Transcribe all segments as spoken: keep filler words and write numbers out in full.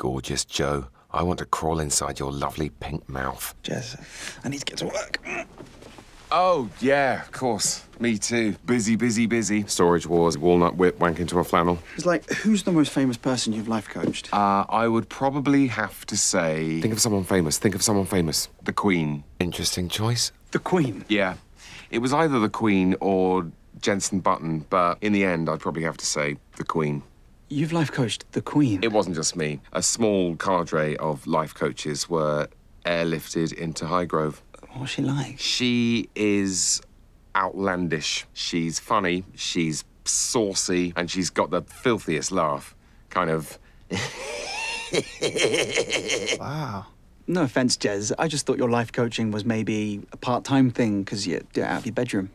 gorgeous, Joe. I want to crawl inside your lovely pink mouth. Jez, I need to get to work. Oh, yeah, of course. Me too. Busy, busy, busy. Storage wars, walnut whip, wanking to a flannel. It's like, who's the most famous person you've life coached? Uh, I would probably have to say... Think of someone famous, think of someone famous. The Queen. Interesting choice. The Queen? Yeah. It was either the Queen or Jenson Button, but in the end, I'd probably have to say the Queen. You've life coached the Queen? It wasn't just me. A small cadre of life coaches were airlifted into Highgrove. What was she like? She is outlandish. She's funny, she's saucy, and she's got the filthiest laugh. Kind of... Wow. No offence, Jez. I just thought your life coaching was maybe a part-time thing because you do it out of your bedroom.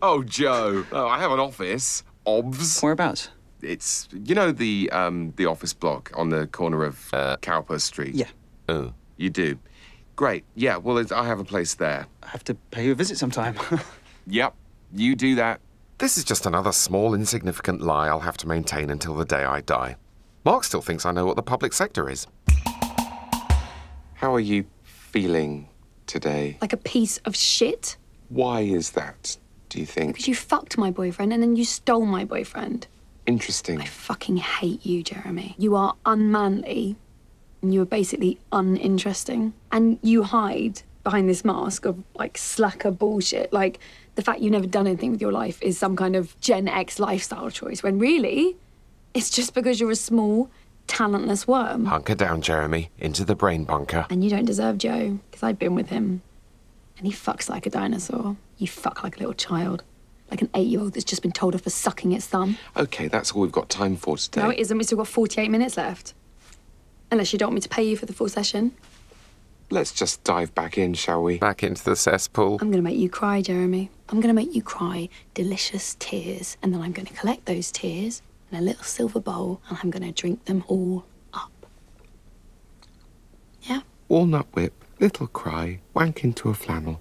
Oh, Joe. Oh, I have an office. Obvs. Whereabouts? It's, you know, the, um, the office block on the corner of uh, Cowper Street? Yeah. Oh. You do? Great. Yeah, well, it's, I have a place there. I have to pay you a visit sometime. Yep. You do that. This is just another small, insignificant lie I'll have to maintain until the day I die. Mark still thinks I know what the public sector is. How are you feeling today? Like a piece of shit. Why is that, do you think? Because you fucked my boyfriend and then you stole my boyfriend. Interesting. I fucking hate you, Jeremy. You are unmanly. And you are basically uninteresting. And you hide behind this mask of, like, slacker bullshit. Like, the fact you've never done anything with your life is some kind of Gen X lifestyle choice, when really, it's just because you're a small, talentless worm. Hunker down, Jeremy. Into the brain bunker. And you don't deserve Joe, because I've been with him. And he fucks like a dinosaur. You fuck like a little child. Like an eight-year-old that's just been told off for sucking its thumb. OK, that's all we've got time for today. No, it isn't. We've still got forty-eight minutes left. Unless you don't want me to pay you for the full session. Let's just dive back in, shall we? Back into the cesspool. I'm going to make you cry, Jeremy. I'm going to make you cry delicious tears. And then I'm going to collect those tears in a little silver bowl and I'm going to drink them all up. Yeah? Walnut whip, little cry, wank into a flannel.